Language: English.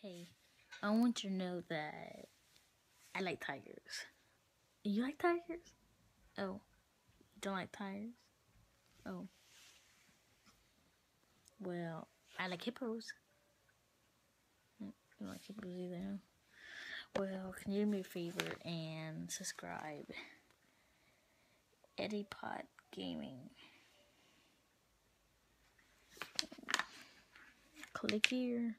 Hey, I want you to know that I like tigers. You like tigers? Oh, you don't like tigers? Oh. Well, I like hippos. You don't like hippos either? Well, can you do me a favor and subscribe? Edepot Gaming. Click here.